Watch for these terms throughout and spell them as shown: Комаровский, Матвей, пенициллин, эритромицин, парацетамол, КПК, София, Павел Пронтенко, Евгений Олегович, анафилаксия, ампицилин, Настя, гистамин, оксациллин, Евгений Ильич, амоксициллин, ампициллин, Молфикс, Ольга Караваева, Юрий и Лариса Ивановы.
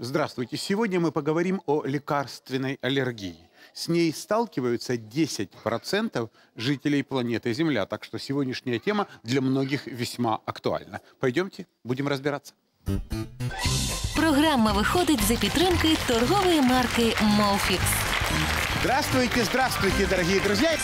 Здравствуйте. Сегодня мы поговорим о лекарственной аллергии. С ней сталкиваются 10% жителей планеты Земля. Так что сегодняшняя тема для многих весьма актуальна. Пойдемте, будем разбираться. Программа выходит за поддержкой торговой марки «Молфикс». Здравствуйте, здравствуйте, дорогие друзья!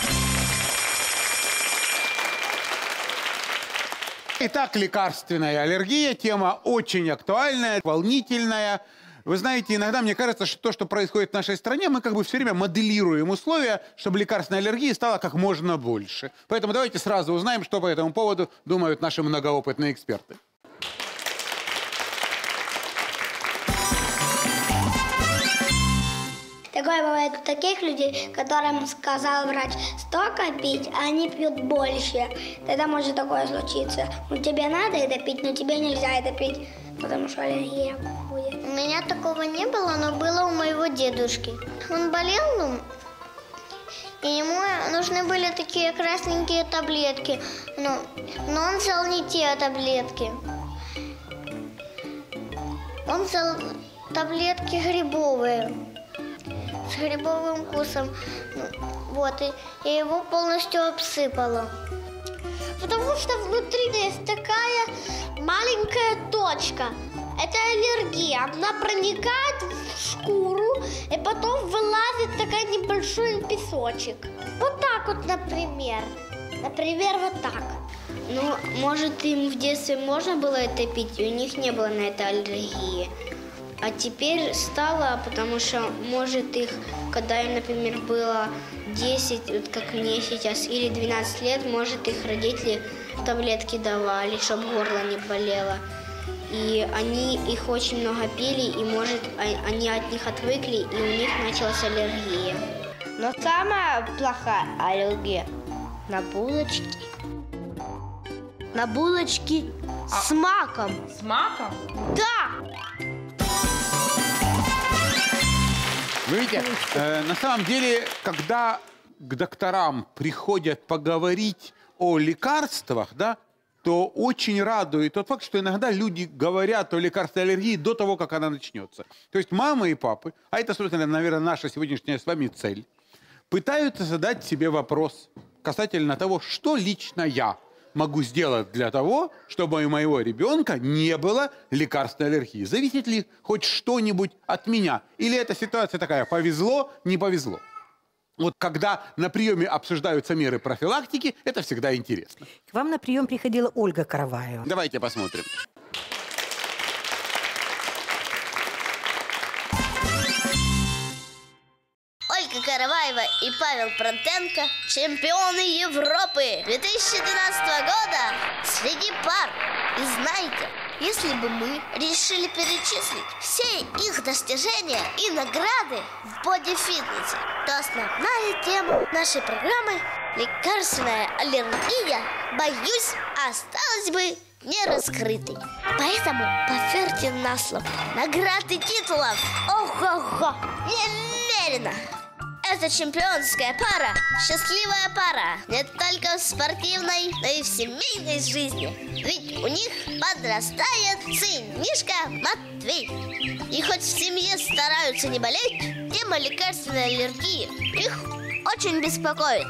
Итак, лекарственная аллергия – тема очень актуальная, волнительная. Вы знаете, иногда мне кажется, что то, что происходит в нашей стране, мы как бы все время моделируем условия, чтобы лекарственной аллергии стало как можно больше. Поэтому давайте сразу узнаем, что по этому поводу думают наши многоопытные эксперты. Такое бывает у таких людей, которым сказал врач 100 копить, а они пьют больше. Тогда может такое случиться. Ну, тебе надо это пить, но тебе нельзя это пить, потому что аллергия будет. У меня такого не было, но было у моего дедушки. Он болел, ну, и ему нужны были такие красненькие таблетки. Но он взял не те таблетки. Он взял таблетки грибовые. С грибовым вкусом. Вот, и его полностью обсыпало. Потому что внутри есть такая маленькая точка. Это аллергия. Она проникает в шкуру, и потом вылазит такой небольшой песочек. Вот так вот, например. Например, вот так. Ну, может, им в детстве можно было это пить, и у них не было на это аллергии. А теперь стало, потому что, может, их, когда им, например, было 10, вот как мне сейчас, или 12 лет, может, их родители таблетки давали, чтобы горло не болело. И они их очень много пили, и, может, они от них отвыкли, и у них началась аллергия. Но самая плохая аллергия на булочки. На булочки с маком. С маком? Да! Вы видите, на самом деле, когда к докторам приходят поговорить о лекарствах, да, то очень радует тот факт, что иногда люди говорят о лекарственной аллергии до того, как она начнется. То есть мамы и папы, а это, собственно, наверное, наша сегодняшняя с вами цель, пытаются задать себе вопрос касательно того, что лично я могу сделать для того, чтобы у моего ребенка не было лекарственной аллергии. Зависит ли хоть что-нибудь от меня? Или эта ситуация такая, повезло, не повезло? Вот когда на приеме обсуждаются меры профилактики, это всегда интересно. К вам на прием приходила Ольга Караваева. Давайте посмотрим. Ольга Караваева и Павел Пронтенко – чемпионы Европы 2012 года среди пар. И знаете, если бы мы решили перечислить все их достижения и награды в бодифитнесе, то основная тема нашей программы – лекарственная аллергия, боюсь, осталась бы не раскрытой. Поэтому поверьте на слово, награды титулов – ого-го, немерено! Это чемпионская пара, счастливая пара, не только в спортивной, но и в семейной жизни. Ведь у них подрастает сынишка Матвей. И хоть в семье стараются не болеть, тема лекарственной аллергии их очень беспокоит.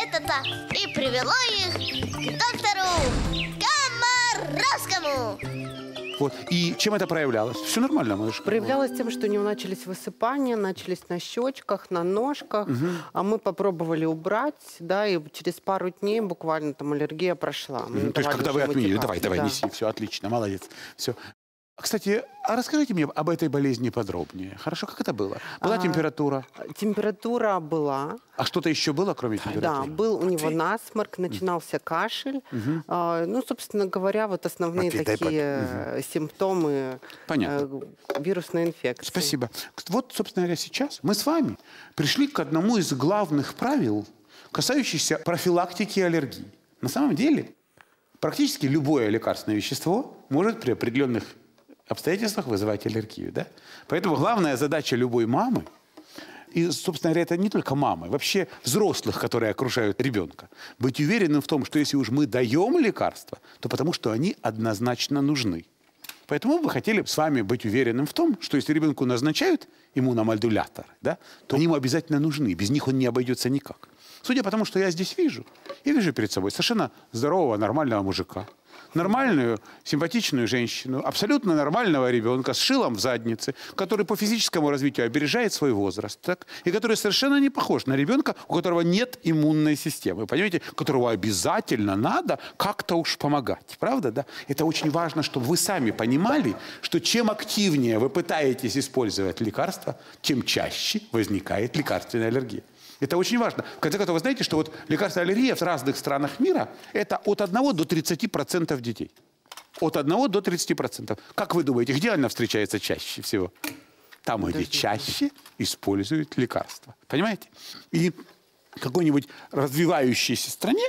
Это-то и привело их к доктору Комаровскому. Вот. И чем это проявлялось? Все нормально, малышка? Проявлялось тем, что у него начались высыпания, начались на щечках, на ножках. Угу. А мы попробовали убрать, да, и через пару дней буквально там аллергия прошла. Ну, то есть, когда вы отменили, давай, да. Неси, все, отлично, молодец, все. Кстати, а расскажите мне об этой болезни подробнее. Хорошо, как это было? Была температура? Температура была. А что-то еще было, кроме температуры? Да, был у него насморк, начинался кашель. Угу. Ну, собственно говоря, вот основные такие симптомы вирусной инфекции. Спасибо. Вот, собственно говоря, сейчас мы с вами пришли к одному из главных правил, касающихся профилактики аллергии. На самом деле, практически любое лекарственное вещество может при определенных обстоятельствах вызывать аллергию, да? Поэтому главная задача любой мамы, и, собственно говоря, это не только мамы, вообще взрослых, которые окружают ребенка, быть уверенным в том, что если уж мы даем лекарства, то потому что они однозначно нужны. Поэтому мы бы хотели с вами быть уверенным в том, что если ребенку назначают иммуномодуляторы, да, то они ему обязательно нужны, без них он не обойдется никак. Судя по тому, что я здесь вижу, я вижу перед собой совершенно здорового, нормального мужика, нормальную, симпатичную женщину, абсолютно нормального ребенка с шилом в заднице, который по физическому развитию опережает свой возраст, так? И который совершенно не похож на ребенка, у которого нет иммунной системы, понимаете, которого обязательно надо как-то уж помогать, правда, да? Это очень важно, чтобы вы сами понимали, что чем активнее вы пытаетесь использовать лекарства, тем чаще возникает лекарственная аллергия. Это очень важно. В конце концов, вы знаете, что вот лекарственная аллергия в разных странах мира – это от 1 до 30% детей. От 1 до 30%. Как вы думаете, где она встречается чаще всего? Там, где чаще используют лекарства. Понимаете? И в какой-нибудь развивающейся стране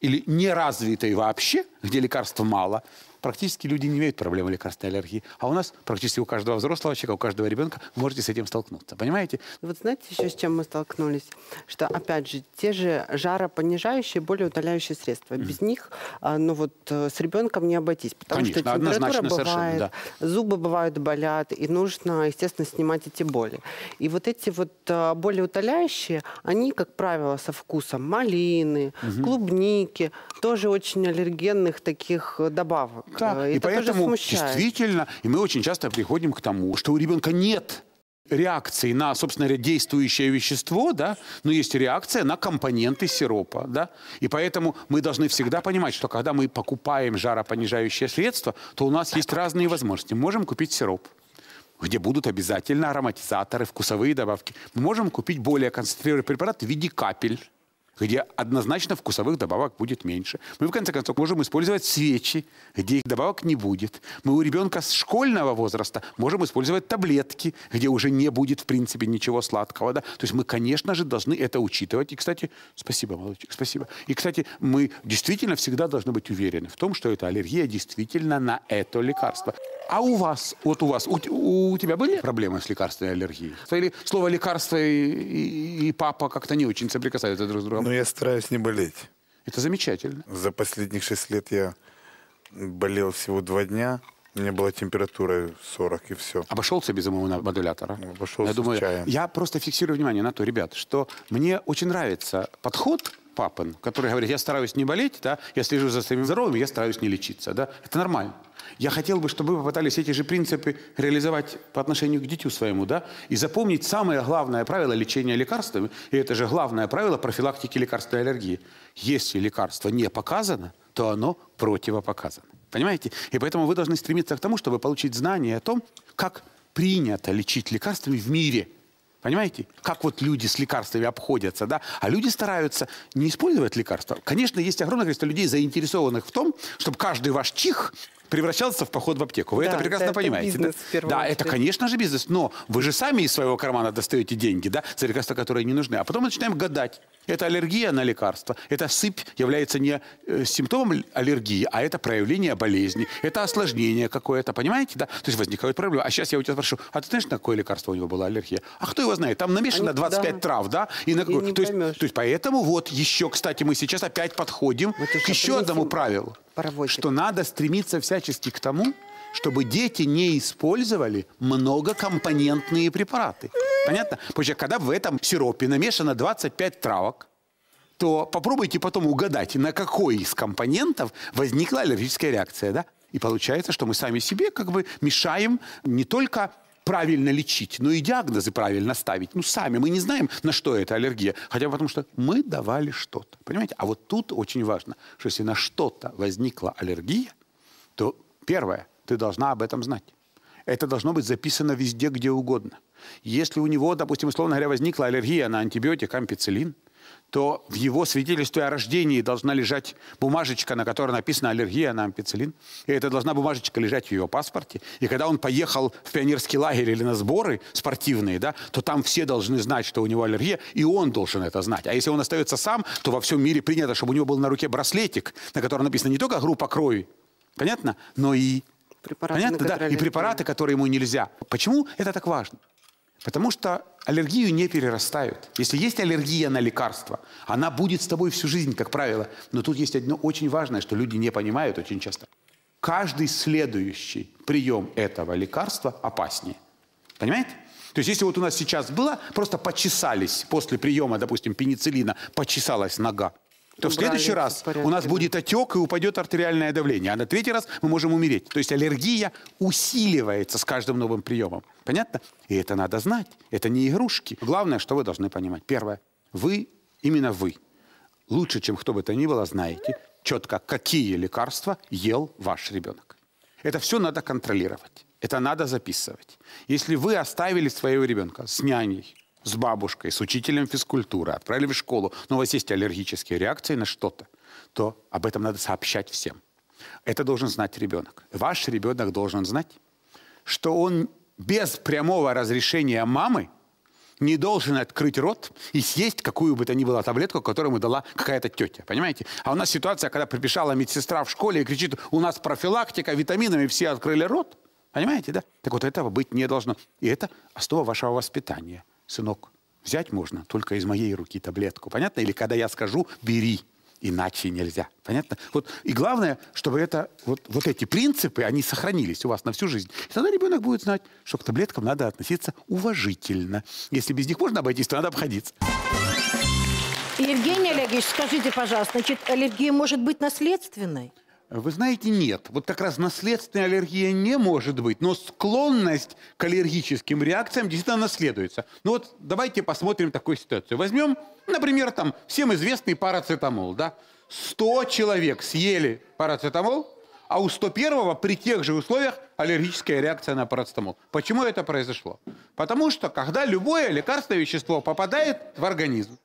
или неразвитой вообще, где лекарств мало, практически люди не имеют проблемы лекарственной аллергии. А у нас практически у каждого взрослого человека, у каждого ребенка можете с этим столкнуться. Понимаете? Вот знаете еще, с чем мы столкнулись? Что, опять же, те же жаропонижающие, болеутоляющие средства. Без них, ну вот, с ребенком не обойтись. Потому конечно, что температура бывает, да. Зубы бывают болят, и нужно, естественно, снимать эти боли. И вот эти вот болеутоляющие, они, как правило, со вкусом малины, клубники, тоже очень аллергенных таких добавок. Да, и поэтому чувствительно, и мы очень часто приходим к тому, что у ребенка нет реакции на, собственно говоря, действующее вещество, да, но есть реакция на компоненты сиропа, да, и поэтому мы должны всегда понимать, что когда мы покупаем жаропонижающее средство, то у нас есть разные возможности. Мы можем купить сироп, где будут обязательно ароматизаторы, вкусовые добавки. Мы можем купить более концентрированный препарат в виде капель, где однозначно вкусовых добавок будет меньше. Мы, в конце концов, можем использовать свечи, где их добавок не будет. Мы у ребенка с школьного возраста можем использовать таблетки, где уже не будет, в принципе, ничего сладкого. Да? То есть мы, конечно же, должны это учитывать. И, кстати, спасибо, молодчик, спасибо. И, кстати, мы действительно всегда должны быть уверены в том, что это аллергия действительно на это лекарство. А у вас, вот у вас, у тебя были проблемы с лекарственной аллергией? Или слово «лекарство» и «папа» как-то не очень соприкасаются друг с другом? Но я стараюсь не болеть. Это замечательно. За последних 6 лет я болел всего 2 дня. У меня была температура 40 и все. Обошелся без иммуномодулятора? Обошелся, я думаю, чаем. Я просто фиксирую внимание на то, ребят, что мне очень нравится подход папин, который говорит, я стараюсь не болеть, да, я слежу за своим здоровьем, я стараюсь не лечиться. Да. Это нормально. Я хотел бы, чтобы вы попытались эти же принципы реализовать по отношению к дитю своему, да, и запомнить самое главное правило лечения лекарствами, и это же главное правило профилактики лекарственной аллергии. Если лекарство не показано, то оно противопоказано. Понимаете? И поэтому вы должны стремиться к тому, чтобы получить знания о том, как принято лечить лекарствами в мире. Понимаете? Как вот люди с лекарствами обходятся, да? А люди стараются не использовать лекарства. Конечно, есть огромное количество людей, заинтересованных в том, чтобы каждый ваш чих превращался в поход в аптеку. Вы да, это прекрасно понимаете. Бизнес, да, это, конечно же, бизнес. Но вы же сами из своего кармана достаете деньги, да, за лекарства, которые не нужны. А потом мы начинаем гадать. Это аллергия на лекарства. Эта сыпь является не симптомом аллергии, а это проявление болезни. Это осложнение какое-то, понимаете? Да? То есть возникают проблемы. А сейчас я у тебя спрошу, а ты знаешь, на какое лекарство у него была аллергия? А кто его знает? Там намешано 25 трав, да? И на какое... то есть поэтому вот еще, кстати, мы сейчас опять подходим к еще одному правилу. Что надо стремиться всячески к тому, чтобы дети не использовали многокомпонентные препараты. Понятно? Потому что когда в этом сиропе намешано 25 травок, то попробуйте потом угадать, на какой из компонентов возникла аллергическая реакция. Да? И получается, что мы сами себе как бы мешаем не только правильно лечить, но и диагнозы правильно ставить. Ну, сами мы не знаем, на что это аллергия. Хотя бы потому, что мы давали что-то. Понимаете? А вот тут очень важно, что если на что-то возникла аллергия, то первое, ты должна об этом знать. Это должно быть записано везде, где угодно. Если у него, допустим, условно говоря, возникла аллергия на антибиотик ампициллин, то в его свидетельстве о рождении должна лежать бумажечка, на которой написана аллергия на ампициллин. И это должна бумажечка лежать в его паспорте. И когда он поехал в пионерский лагерь или на сборы спортивные, да, то там все должны знать, что у него аллергия, и он должен это знать. А если он остается сам, то во всем мире принято, чтобы у него был на руке браслетик, на котором написано не только группа крови, понятно, но и препараты, понятно, да? И препараты, которые ему нельзя. Почему это так важно? Потому что аллергию не перерастают. Если есть аллергия на лекарство, она будет с тобой всю жизнь, как правило. Но тут есть одно очень важное, что люди не понимают очень часто. каждый следующий прием этого лекарства опаснее. Понимаете? То есть, если вот у нас сейчас было, просто почесались после приема, допустим, пенициллина, почесалась нога, то в следующий раз у нас будет отек и упадет артериальное давление. А на третий раз мы можем умереть. То есть аллергия усиливается с каждым новым приемом. Понятно? И это надо знать. Это не игрушки. Главное, что вы должны понимать. Первое. Вы, именно вы, лучше, чем кто бы то ни было, знаете четко, какие лекарства ел ваш ребенок. Это все надо контролировать. Это надо записывать. Если вы оставили своего ребенка с няней, с бабушкой, с учителем физкультуры, отправили в школу, но у вас есть аллергические реакции на что-то, то об этом надо сообщать всем. Это должен знать ребенок. Ваш ребенок должен знать, что он без прямого разрешения мамы не должен открыть рот и съесть какую бы то ни было таблетку, которую ему дала какая-то тетя. Понимаете? А у нас ситуация, когда прибежала медсестра в школе и кричит, у нас профилактика, витаминами все открыли рот. Понимаете, да? Так вот, этого быть не должно. И это основа вашего воспитания. Сынок, взять можно только из моей руки таблетку, понятно? Или когда я скажу, бери, иначе нельзя, понятно? Вот. И главное, чтобы это, вот эти принципы, они сохранились у вас на всю жизнь. И тогда ребенок будет знать, что к таблеткам надо относиться уважительно. Если без них можно обойтись, то надо обходиться. Евгений Олегович, скажите, пожалуйста, значит, аллергия может быть наследственной? Вы знаете, нет. Вот как раз наследственная аллергия не может быть, но склонность к аллергическим реакциям действительно наследуется. Ну вот давайте посмотрим такую ситуацию. Возьмем, например, там всем известный парацетамол, да? 100 человек съели парацетамол, а у 101-го при тех же условиях аллергическая реакция на парацетамол. Почему это произошло? Потому что когда любое лекарственное вещество попадает в организм,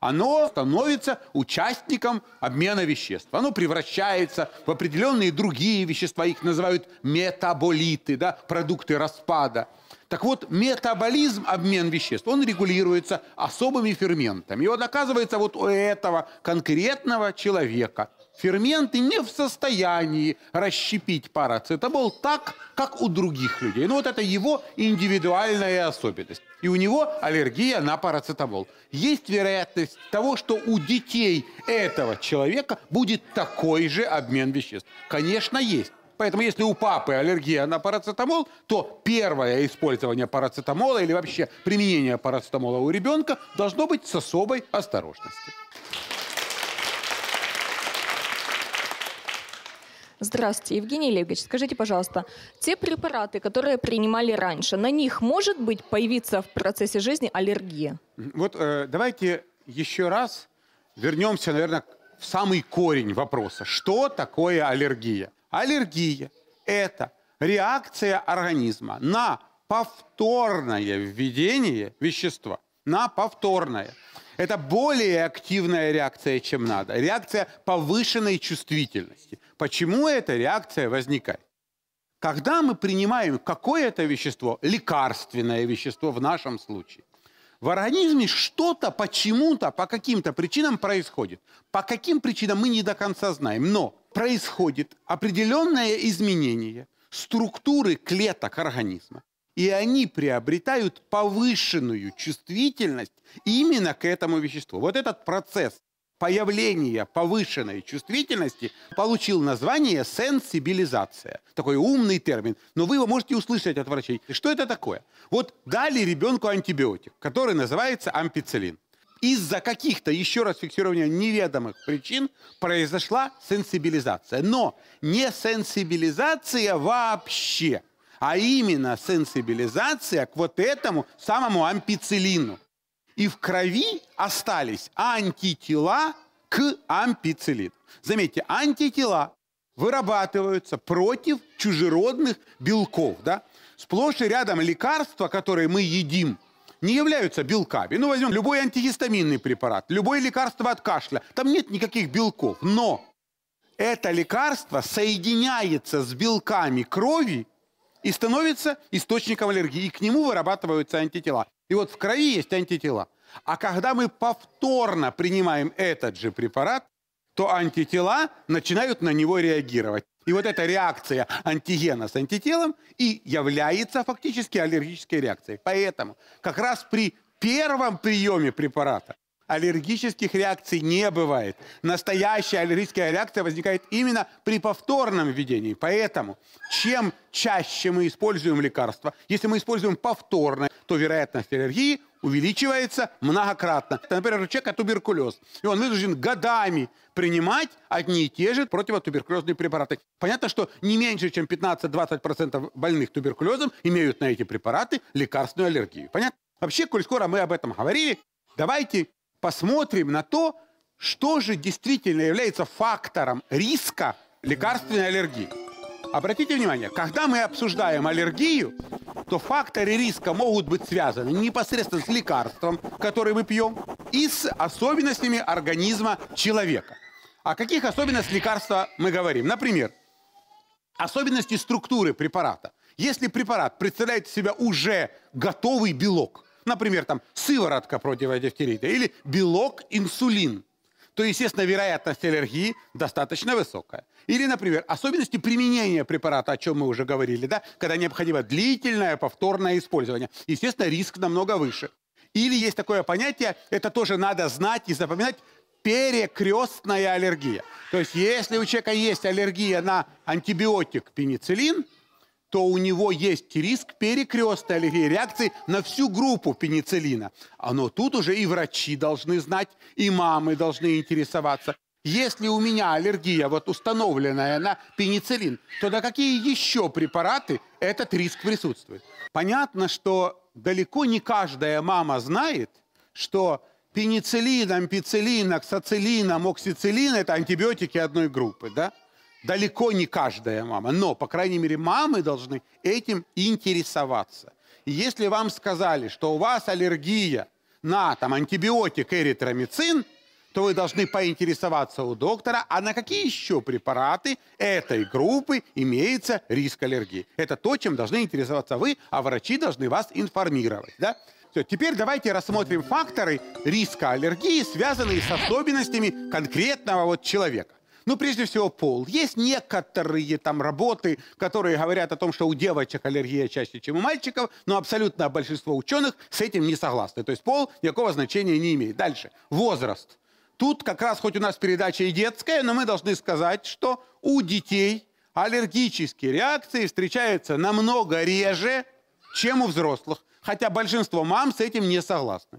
оно становится участником обмена веществ. Оно превращается в определенные другие вещества. Их называют метаболиты, да, продукты распада. Так вот, метаболизм, обмен веществ, он регулируется особыми ферментами. И вот оказывается, вот у этого конкретного человека ферменты не в состоянии расщепить парацетамол так, как у других людей. Ну вот это его индивидуальная особенность. И у него аллергия на парацетамол. Есть вероятность того, что у детей этого человека будет такой же обмен веществ. Конечно, есть. Поэтому если у папы аллергия на парацетамол, то первое использование парацетамола или вообще применение парацетамола у ребенка должно быть с особой осторожностью. Здравствуйте, Евгений Олегович. Скажите, пожалуйста, те препараты, которые принимали раньше, на них может быть появиться в процессе жизни аллергия? Вот давайте еще раз вернемся, наверное, в самый корень вопроса. Что такое аллергия? Аллергия – это реакция организма на повторное введение вещества. На повторное. Это более активная реакция, чем надо. Реакция повышенной чувствительности. Почему эта реакция возникает? Когда мы принимаем какое-то вещество, лекарственное вещество в нашем случае, в организме что-то почему-то, по каким-то причинам происходит. По каким причинам мы не до конца знаем, но происходит определенное изменение структуры клеток организма. И они приобретают повышенную чувствительность именно к этому веществу. Вот этот процесс появления повышенной чувствительности получил название сенсибилизация. Такой умный термин, но вы его можете услышать от врачей. Что это такое? Вот дали ребенку антибиотик, который называется ампициллин. Из-за каких-то, еще раз фиксирования, неведомых причин произошла сенсибилизация. Но не сенсибилизация вообще, а именно сенсибилизация к вот этому самому ампициллину. И в крови остались антитела к ампициллину. Заметьте, антитела вырабатываются против чужеродных белков. Да? Сплошь и рядом лекарства, которые мы едим, не являются белками. Ну, возьмем любой антигистаминный препарат, любое лекарство от кашля. Там нет никаких белков. Но это лекарство соединяется с белками крови и становится источником аллергии. И к нему вырабатываются антитела. И вот в крови есть антитела. А когда мы повторно принимаем этот же препарат, то антитела начинают на него реагировать. И вот эта реакция антигена с антителом и является фактически аллергической реакцией. Поэтому как раз при первом приеме препарата Аллергических реакций не бывает. Настоящая аллергическая реакция возникает именно при повторном введении. Поэтому чем чаще мы используем лекарства, если мы используем повторно, то вероятность аллергии увеличивается многократно. Например, у человека туберкулез, и он вынужден годами принимать одни и те же противотуберкулезные препараты. Понятно, что не меньше, чем 15–20% больных туберкулезом имеют на эти препараты лекарственную аллергию. Понятно? Вообще, коль скоро мы об этом говорили, давайте посмотрим на то, что же действительно является фактором риска лекарственной аллергии. Обратите внимание, когда мы обсуждаем аллергию, то факторы риска могут быть связаны непосредственно с лекарством, которое мы пьем, и с особенностями организма человека. О каких особенностях лекарства мы говорим? Например, особенности структуры препарата. Если препарат представляет из себя уже готовый белок, например, там сыворотка против дифтерита или белок инсулин, то, естественно, вероятность аллергии достаточно высокая. Или, например, особенности применения препарата, о чем мы уже говорили, да, когда необходимо длительное повторное использование. Естественно, риск намного выше. Или есть такое понятие, это тоже надо знать и запоминать, перекрестная аллергия. То есть, если у человека есть аллергия на антибиотик пенициллин, то у него есть риск перекрестной аллергии, реакции на всю группу пенициллина. Но тут уже и врачи должны знать, и мамы должны интересоваться. Если у меня аллергия, вот установленная на пенициллин, то на какие еще препараты этот риск присутствует? Понятно, что далеко не каждая мама знает, что пенициллин, ампициллин, оксациллин, амоксициллин – это антибиотики одной группы, да? Далеко не каждая мама, но, по крайней мере, мамы должны этим интересоваться. И если вам сказали, что у вас аллергия на там, антибиотик эритромицин, то вы должны поинтересоваться у доктора, а на какие еще препараты этой группы имеется риск аллергии. Это то, чем должны интересоваться вы, а врачи должны вас информировать. Да? Все, теперь давайте рассмотрим факторы риска аллергии, связанные с особенностями конкретного вот человека. Ну, прежде всего, пол. Есть некоторые там работы, которые говорят о том, что у девочек аллергия чаще, чем у мальчиков, но абсолютное большинство ученых с этим не согласны. То есть пол никакого значения не имеет. Дальше. Возраст. Тут как раз хоть у нас передача и детская, но мы должны сказать, что у детей аллергические реакции встречаются намного реже, чем у взрослых. Хотя большинство мам с этим не согласны.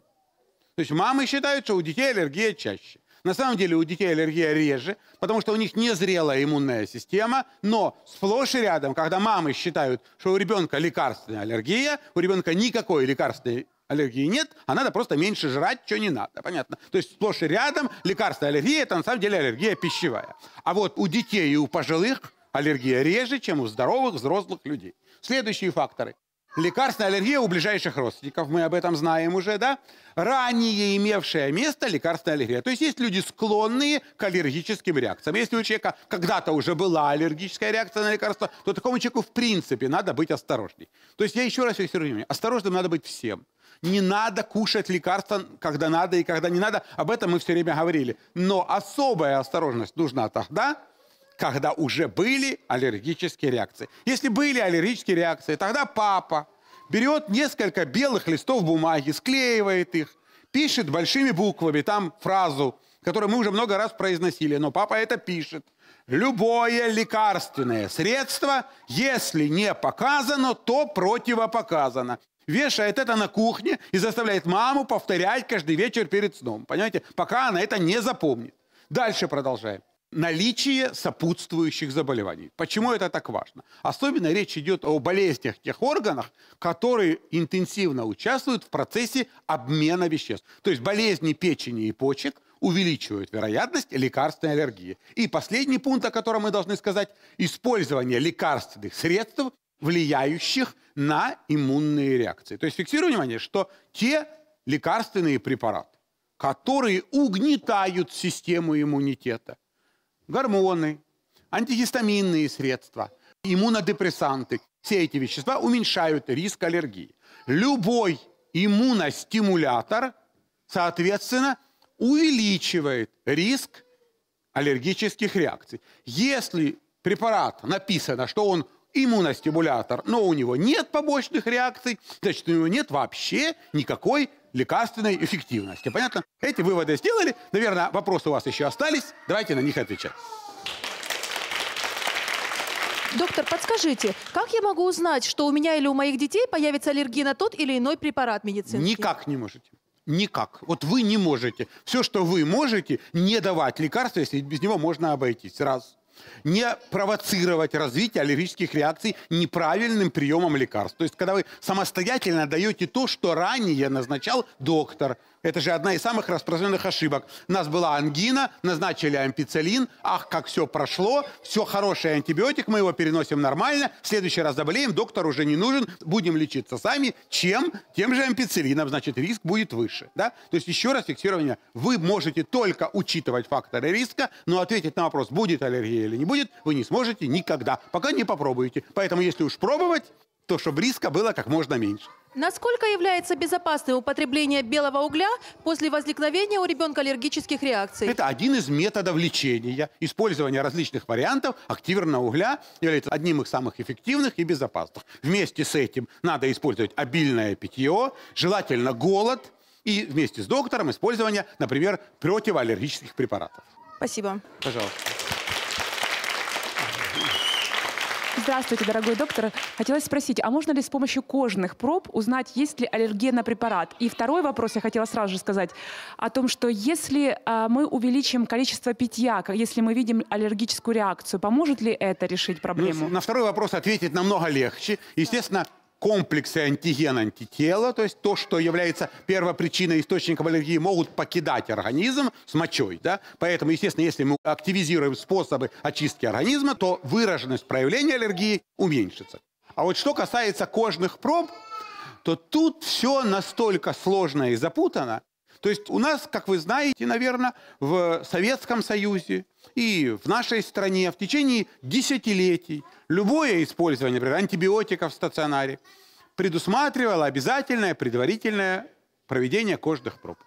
То есть мамы считают, что у детей аллергия чаще. На самом деле у детей аллергия реже, потому что у них незрелая иммунная система, но сплошь и рядом, когда мамы считают, что у ребенка лекарственная аллергия, у ребенка никакой лекарственной аллергии нет, а надо просто меньше жрать, что не надо, понятно? То есть сплошь и рядом лекарственная аллергия – это на самом деле аллергия пищевая. А вот у детей и у пожилых аллергия реже, чем у здоровых взрослых людей. Следующие факторы. Лекарственная аллергия у ближайших родственников, мы об этом знаем уже, да? Ранее имевшее место лекарственная аллергия. То есть есть люди, склонные к аллергическим реакциям. Если у человека когда-то уже была аллергическая реакция на лекарство, то такому человеку в принципе надо быть осторожней. То есть я еще раз фиксирую внимание, осторожным надо быть всем. Не надо кушать лекарства, когда надо и когда не надо. Об этом мы все время говорили. Но особая осторожность нужна тогда, когда уже были аллергические реакции. Если были аллергические реакции, тогда папа берет несколько белых листов бумаги, склеивает их, пишет большими буквами там фразу, которую мы уже много раз произносили, но папа это пишет. Любое лекарственное средство, если не показано, то противопоказано. Вешает это на кухне и заставляет маму повторять каждый вечер перед сном. Понимаете, пока она это не запомнит. Дальше продолжаем. Наличие сопутствующих заболеваний. Почему это так важно? Особенно речь идет о болезнях тех органов, которые интенсивно участвуют в процессе обмена веществ. То есть болезни печени и почек увеличивают вероятность лекарственной аллергии. И последний пункт, о котором мы должны сказать, использование лекарственных средств, влияющих на иммунные реакции. То есть фиксируем внимание, что те лекарственные препараты, которые угнетают систему иммунитета, гормоны, антигистаминные средства, иммунодепрессанты. Все эти вещества уменьшают риск аллергии. Любой иммуностимулятор, соответственно, увеличивает риск аллергических реакций. Если препарат написано, что он иммуностимулятор, но у него нет побочных реакций, значит, у него нет вообще никакой лекарственной эффективности. Понятно? Эти выводы сделали. Наверное, вопросы у вас еще остались. Давайте на них отвечать. Доктор, подскажите, как я могу узнать, что у меня или у моих детей появится аллергия на тот или иной препарат медицинский? Никак не можете. Никак. Вот вы не можете. Все, что вы можете, не давать лекарства, если без него можно обойтись. Раз. Не провоцировать развитие аллергических реакций неправильным приемом лекарств. То есть, когда вы самостоятельно даете то, что ранее назначал доктор. Это же одна из самых распространенных ошибок. У нас была ангина, назначили ампицилин. Ах, как все прошло. Все, хороший антибиотик, мы его переносим нормально. В следующий раз заболеем, доктор уже не нужен. Будем лечиться сами. Чем? Тем же ампицилином. Значит, риск будет выше. Да? То есть, еще раз фиксирование. Вы можете только учитывать факторы риска, но ответить на вопрос, будет аллергия или не будет, вы не сможете никогда, пока не попробуете. Поэтому, если уж пробовать, то чтобы риска было как можно меньше. Насколько является безопасным употребление белого угля после возникновения у ребенка аллергических реакций? Это один из методов лечения. Использование различных вариантов активированного угля является одним из самых эффективных и безопасных. Вместе с этим надо использовать обильное питье, желательно голод и вместе с доктором использование, например, противоаллергических препаратов. Спасибо. Пожалуйста. Здравствуйте, дорогой доктор. Хотелось спросить, а можно ли с помощью кожных проб узнать, есть ли аллергия на препарат? И второй вопрос я хотела сразу же сказать о том, что если мы увеличим количество питья, если мы видим аллергическую реакцию, поможет ли это решить проблему? Ну, на второй вопрос ответить намного легче. Естественно, комплексы антиген-антитела, то есть то, что является первопричиной, источником аллергии, могут покидать организм с мочой. Да? Поэтому, естественно, если мы активизируем способы очистки организма, то выраженность проявления аллергии уменьшится. А вот что касается кожных проб, то тут все настолько сложно и запутано. То есть у нас, как вы знаете, наверное, в Советском Союзе и в нашей стране в течение десятилетий любое использование, например, антибиотиков в стационаре предусматривало обязательное предварительное проведение кожных проб.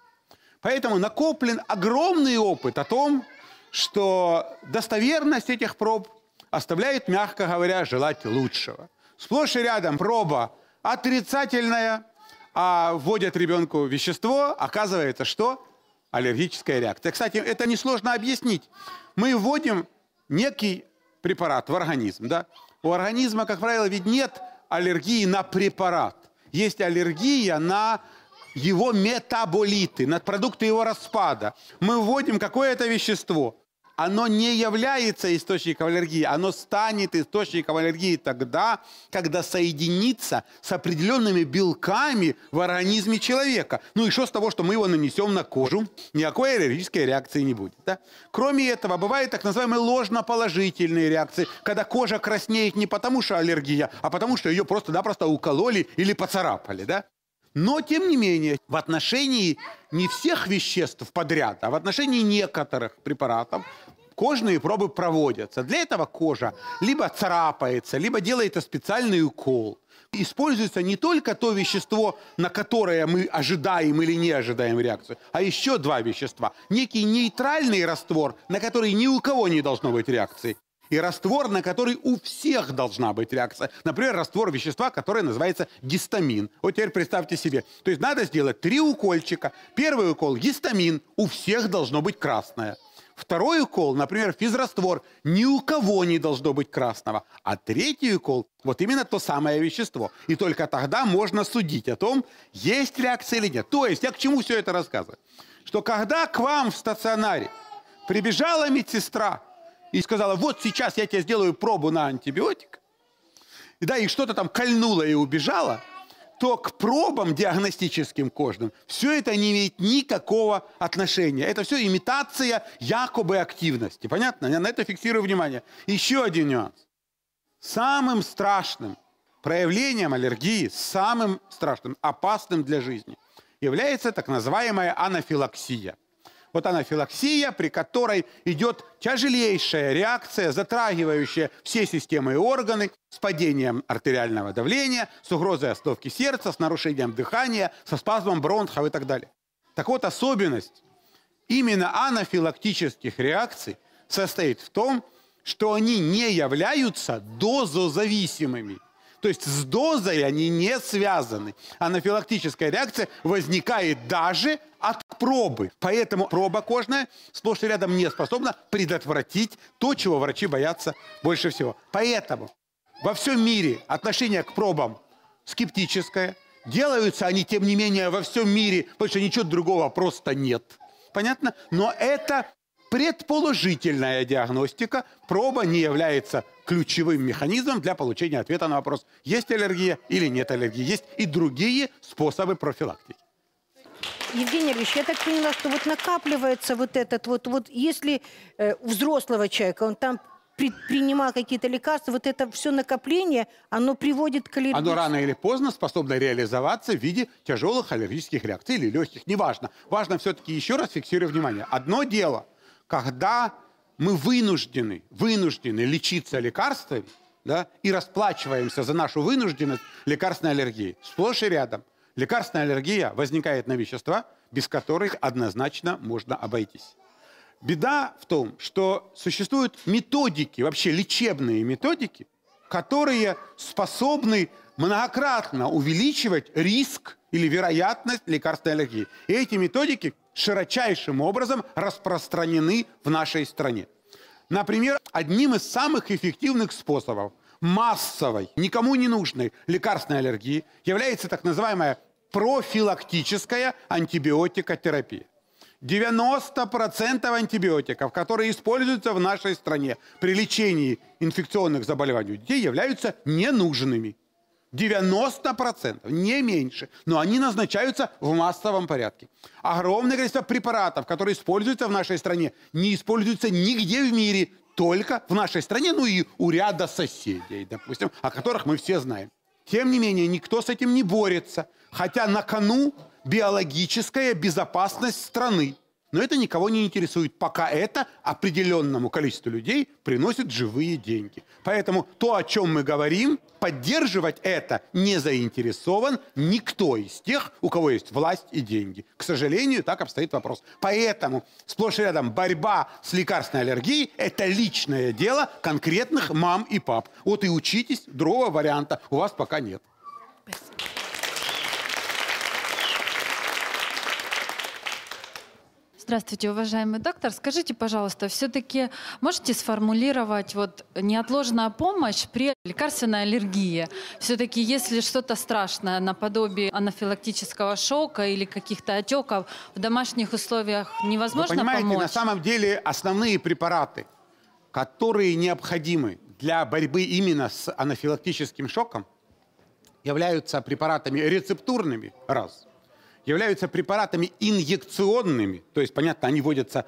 Поэтому накоплен огромный опыт о том, что достоверность этих проб оставляет, мягко говоря, желать лучшего. Сплошь и рядом проба отрицательная, а вводят ребенку вещество, оказывается, что аллергическая реакция. Кстати, это несложно объяснить. Мы вводим некий препарат в организм. Да? У организма, как правило, ведь нет аллергии на препарат. Есть аллергия на его метаболиты, на продукты его распада. Мы вводим какое-то вещество. Оно не является источником аллергии, оно станет источником аллергии тогда, когда соединится с определенными белками в организме человека. Ну и что с того, что мы его нанесем на кожу? Никакой аллергической реакции не будет. Да? Кроме этого, бывают так называемые ложноположительные реакции, когда кожа краснеет не потому, что аллергия, а потому, что ее просто-напросто укололи или поцарапали. Да? Но, тем не менее, в отношении не всех веществ подряд, а в отношении некоторых препаратов кожные пробы проводятся. Для этого кожа либо царапается, либо делается специальный укол. Используется не только то вещество, на которое мы ожидаем или не ожидаем реакцию, а еще два вещества. Некий нейтральный раствор, на который ни у кого не должно быть реакции. И раствор, на который у всех должна быть реакция. Например, раствор вещества, которое называется гистамин. Вот теперь представьте себе. То есть надо сделать 3 укольчика. Первый укол – гистамин. У всех должно быть красное. Второй укол, например, физраствор. Ни у кого не должно быть красного. А третий укол – вот именно то самое вещество. И только тогда можно судить о том, есть реакция или нет. То есть я к чему все это рассказываю? Что когда к вам в стационаре прибежала медсестра, и сказала, вот сейчас я тебе сделаю пробу на антибиотик, и, да, и что-то там кольнуло и убежало, то к пробам диагностическим кожным все это не имеет никакого отношения. Это все имитация якобы активности. Понятно? Я на это фиксирую внимание. Еще один нюанс. Самым страшным проявлением аллергии, самым страшным, опасным для жизни, является так называемая анафилаксия. Вот анафилаксия, при которой идет тяжелейшая реакция, затрагивающая все системы и органы, с падением артериального давления, с угрозой остановки сердца, с нарушением дыхания, со спазмом бронхов и так далее. Так вот, особенность именно анафилактических реакций состоит в том, что они не являются дозозависимыми. То есть с дозой они не связаны. Анафилактическая реакция возникает даже от пробы. Поэтому проба кожная сплошь и рядом не способна предотвратить то, чего врачи боятся больше всего. Поэтому во всем мире отношение к пробам скептическое. Делаются они, тем не менее, во всем мире, потому что ничего другого просто нет. Понятно? Но это предположительная диагностика. Проба не является ключевым механизмом для получения ответа на вопрос, есть аллергия или нет аллергии. Есть и другие способы профилактики. Евгений Ильич, я так поняла, что вот накапливается вот этот вот если у взрослого человека он там принимал какие-то лекарства, вот это все накопление, оно приводит к аллергии. Оно рано или поздно способно реализоваться в виде тяжелых аллергических реакций или легких, неважно. Важно все-таки еще раз фиксирую внимание. Одно дело, когда мы вынуждены лечиться лекарствами, да, и расплачиваемся за нашу вынужденность лекарственной аллергии. Сплошь и рядом. Лекарственная аллергия возникает на вещества, без которых однозначно можно обойтись. Беда в том, что существуют методики, вообще лечебные методики, которые способны многократно увеличивать риск или вероятность лекарственной аллергии. И эти методики широчайшим образом распространены в нашей стране. Например, одним из самых эффективных способов массовой, никому не нужной лекарственной аллергии является так называемая профилактическая антибиотикотерапия. 90% антибиотиков, которые используются в нашей стране при лечении инфекционных заболеваний у детей, являются ненужными. 90%, не меньше. Но они назначаются в массовом порядке. Огромное количество препаратов, которые используются в нашей стране, не используются нигде в мире, только в нашей стране, ну и у ряда соседей, допустим, о которых мы все знаем. Тем не менее, никто с этим не борется, хотя на кону биологическая безопасность страны. Но это никого не интересует, пока это определенному количеству людей приносит живые деньги. Поэтому то, о чем мы говорим, поддерживать это не заинтересован никто из тех, у кого есть власть и деньги. К сожалению, так обстоит вопрос. Поэтому сплошь и рядом борьба с лекарственной аллергией – это личное дело конкретных мам и пап. Вот и учитесь, другого варианта у вас пока нет. Спасибо. Здравствуйте, уважаемый доктор. Скажите, пожалуйста, все-таки можете сформулировать вот неотложная помощь при лекарственной аллергии? Все-таки если что-то страшное наподобие анафилактического шока или каких-то отеков в домашних условиях невозможно помочь? Вы понимаете, на самом деле основные препараты, которые необходимы для борьбы именно с анафилактическим шоком, являются препаратами рецептурными, раз, являются препаратами инъекционными, то есть, понятно, они вводятся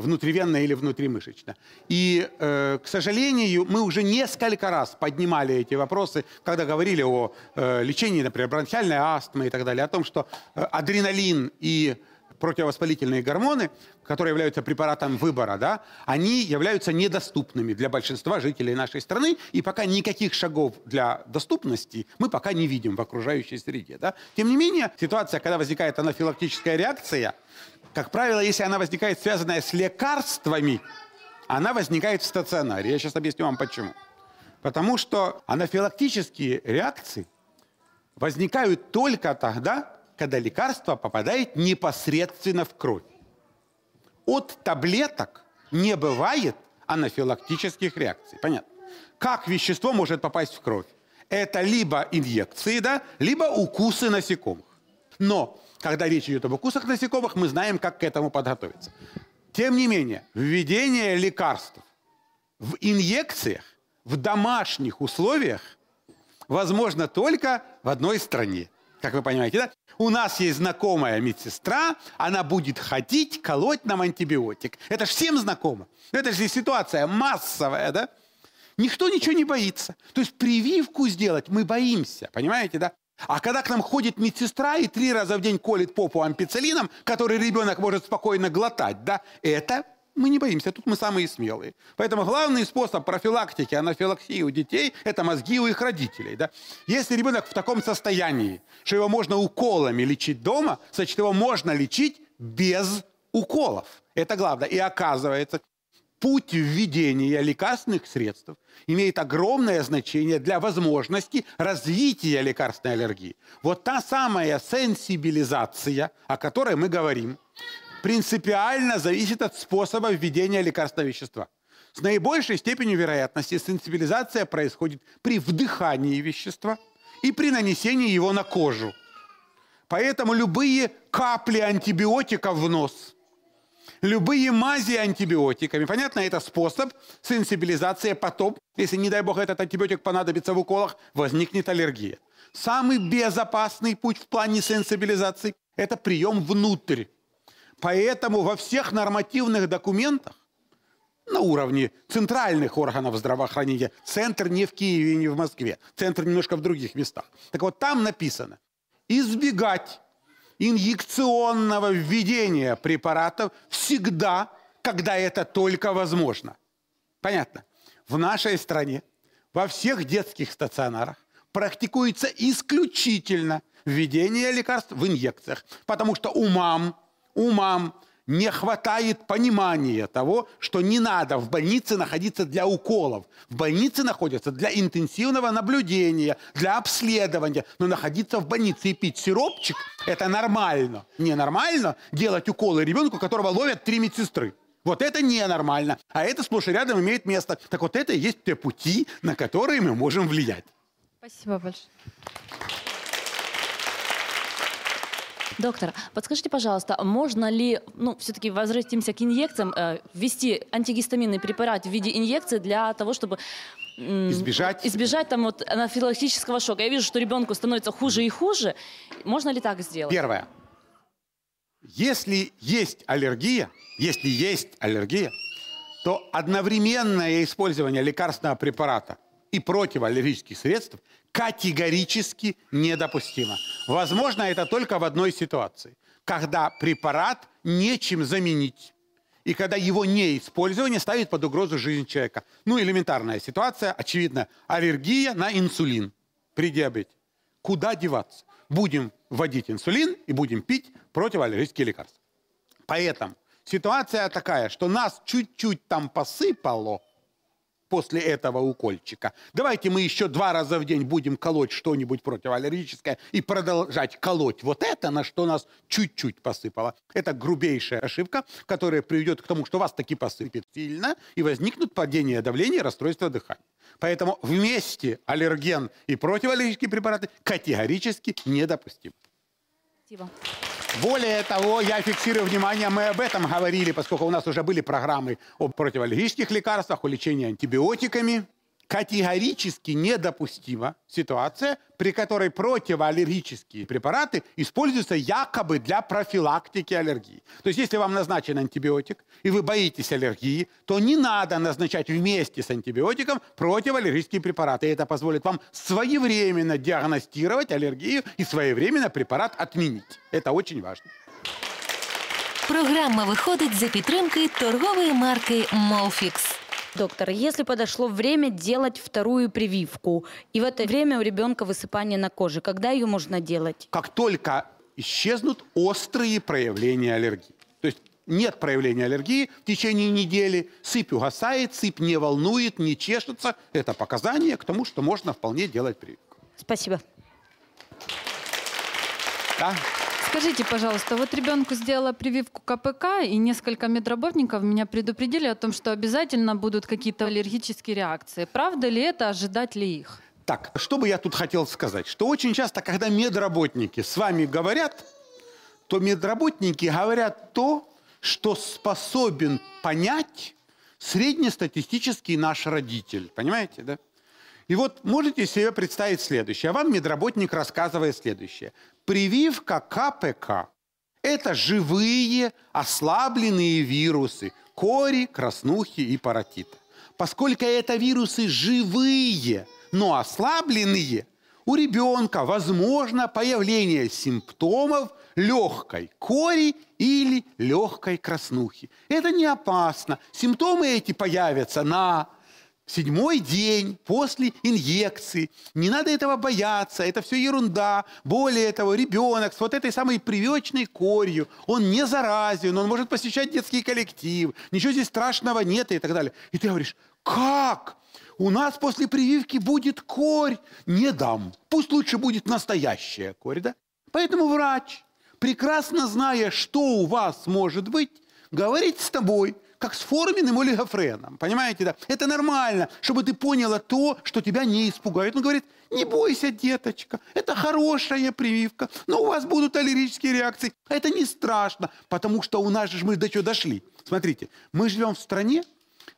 внутривенно или внутримышечно. И, к сожалению, мы уже несколько раз поднимали эти вопросы, когда говорили о лечении, например, бронхиальной астмы и так далее, о том, что адреналин и противовоспалительные гормоны, которые являются препаратом выбора, да, они являются недоступными для большинства жителей нашей страны, и пока никаких шагов для доступности мы пока не видим в окружающей среде. Да. Тем не менее, ситуация, когда возникает анафилактическая реакция, как правило, если она возникает, связанная с лекарствами, она возникает в стационаре. Я сейчас объясню вам почему. Потому что анафилактические реакции возникают только тогда, когда лекарство попадает непосредственно в кровь. От таблеток не бывает анафилактических реакций. Понятно? Как вещество может попасть в кровь? Это либо инъекции, да, либо укусы насекомых. Но когда речь идет об укусах насекомых, мы знаем, как к этому подготовиться. Тем не менее, введение лекарств в инъекциях, в домашних условиях, возможно только в одной стране. Как вы понимаете, да? У нас есть знакомая медсестра, она будет ходить, колоть нам антибиотик. Это же всем знакомо. Это же ситуация массовая, да? Никто ничего не боится. То есть прививку сделать мы боимся, понимаете, да? А когда к нам ходит медсестра и 3 раза в день колет попу ампицилином, который ребенок может спокойно глотать, да? Это мы не боимся, тут мы самые смелые. Поэтому главный способ профилактики анафилаксии у детей – это мозги у их родителей. Да? Если ребенок в таком состоянии, что его можно уколами лечить дома, значит, его можно лечить без уколов. Это главное. И оказывается, путь введения лекарственных средств имеет огромное значение для возможности развития лекарственной аллергии. Вот та самая сенсибилизация, о которой мы говорим, принципиально зависит от способа введения лекарственного вещества. С наибольшей степенью вероятности сенсибилизация происходит при вдыхании вещества и при нанесении его на кожу. Поэтому любые капли антибиотиков в нос, любые мази антибиотиками, понятно, это способ сенсибилизации. Потом, если, не дай бог, этот антибиотик понадобится в уколах, возникнет аллергия. Самый безопасный путь в плане сенсибилизации – это прием внутрь. Поэтому во всех нормативных документах на уровне центральных органов здравоохранения, центр не в Киеве, не в Москве, центр немножко в других местах. Так вот, там написано: избегать инъекционного введения препаратов всегда, когда это только возможно. Понятно? В нашей стране во всех детских стационарах практикуется исключительно введение лекарств в инъекциях, потому что у мам не хватает понимания того, что не надо в больнице находиться для уколов. В больнице находятся для интенсивного наблюдения, для обследования. Но находиться в больнице и пить сиропчик – это нормально. Ненормально делать уколы ребенку, которого ловят 3 медсестры. Вот это ненормально. А это сплошь и рядом имеет место. Так вот это и есть те пути, на которые мы можем влиять. Спасибо большое. Доктор, подскажите, пожалуйста, можно ли, все-таки возвратимся к инъекциям, ввести антигистаминный препарат в виде инъекции для того, чтобы избежать там вот анафилактического шока? Я вижу, что ребенку становится хуже и хуже. Можно ли так сделать? Первое. Если есть аллергия, то одновременное использование лекарственного препарата и противоаллергических средств категорически недопустимо. Возможно, это только в одной ситуации, когда препарат нечем заменить, и когда его неиспользование ставит под угрозу жизнь человека. Ну, элементарная ситуация, очевидно, аллергия на инсулин при диабете. Куда деваться? Будем вводить инсулин и будем пить противоаллергические лекарства. Поэтому ситуация такая, что нас чуть-чуть там посыпало после этого укольчика. Давайте мы еще 2 раза в день будем колоть что-нибудь противоаллергическое и продолжать колоть вот это, на что нас чуть-чуть посыпало. Это грубейшая ошибка, которая приведет к тому, что вас таки посыпет сильно, и возникнут падение давления и расстройство дыхания. Поэтому вместе аллерген и противоаллергические препараты категорически недопустимы. Спасибо. Более того, я фиксирую внимание, мы об этом говорили, поскольку у нас уже были программы о противоаллергических лекарствах, о лечении антибиотиками. Категорически недопустима ситуация, при которой противоаллергические препараты используются якобы для профилактики аллергии. То есть, если вам назначен антибиотик, и вы боитесь аллергии, то не надо назначать вместе с антибиотиком противоаллергические препараты. И это позволит вам своевременно диагностировать аллергию и своевременно препарат отменить. Это очень важно. Программа выходит за поддержкой торговой марки «Молфикс». Доктор, если подошло время делать вторую прививку, и в это время у ребенка высыпание на коже, когда ее можно делать? Как только исчезнут острые проявления аллергии. То есть нет проявления аллергии в течение недели, сыпь угасает, сыпь не волнует, не чешется. Это показание к тому, что можно вполне делать прививку. Спасибо. Да? Скажите, пожалуйста, вот ребенку сделала прививку КПК, и несколько медработников меня предупредили о том, что обязательно будут какие-то аллергические реакции. Правда ли это, ожидать ли их? Так, что бы я тут хотел сказать? Что очень часто, когда медработники с вами говорят, то медработники говорят то, что способен понять среднестатистический наш родитель. Понимаете, да? И вот можете себе представить следующее. Вам медработник рассказывает следующее. Прививка КПК – это живые ослабленные вирусы кори, краснухи и паротита. Поскольку это вирусы живые, но ослабленные, у ребенка возможно появление симптомов легкой кори или легкой краснухи. Это не опасно. Симптомы эти появятся на Седьмой день после инъекции. Не надо этого бояться, это все ерунда. Более того, ребенок с вот этой самой прививочной корью, он не заразен, он может посещать детский коллектив, ничего здесь страшного нет и так далее. И ты говоришь, как? У нас после прививки будет корь? Не дам. Пусть лучше будет настоящая корь, да? Поэтому врач, прекрасно зная, что у вас может быть, говорит с тобой, как с форменным олигофреном. Понимаете, да? Это нормально, чтобы ты поняла то, что тебя не испугает. Он говорит, не бойся, деточка, это хорошая прививка, но у вас будут аллергические реакции. Это не страшно, потому что у нас же мы до чего дошли. Смотрите, мы живем в стране,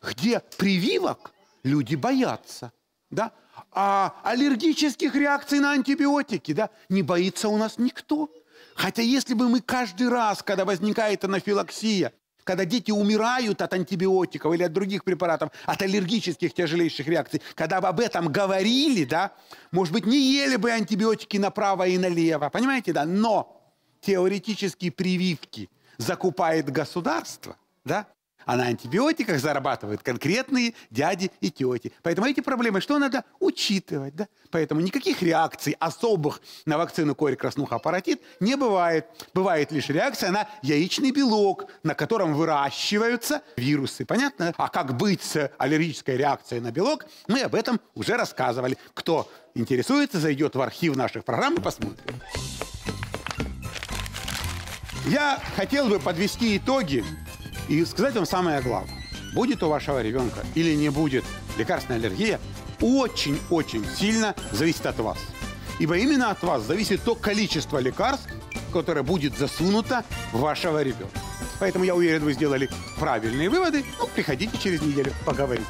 где прививок люди боятся, да? А аллергических реакций на антибиотики, да, не боится у нас никто. Хотя если бы мы каждый раз, когда возникает анафилаксия, когда дети умирают от антибиотиков или от других препаратов, от аллергических тяжелейших реакций, когда бы об этом говорили, да, может быть, не ели бы антибиотики направо и налево, понимаете, да? Но теоретически прививки закупает государство, да, а на антибиотиках зарабатывают конкретные дяди и тети. Поэтому эти проблемы, что надо учитывать, да? Поэтому никаких реакций особых на вакцину корь, краснуха, паротит не бывает. Бывает лишь реакция на яичный белок, на котором выращиваются вирусы. Понятно? А как быть с аллергической реакцией на белок, мы об этом уже рассказывали. Кто интересуется, зайдет в архив наших программ и посмотрит. Я хотел бы подвести итоги и сказать вам самое главное. Будет у вашего ребенка или не будет лекарственная аллергия, очень-очень сильно зависит от вас. Ибо именно от вас зависит то количество лекарств, которое будет засунуто в вашего ребенка. Поэтому я уверен, вы сделали правильные выводы. Ну, приходите через неделю, поговорим.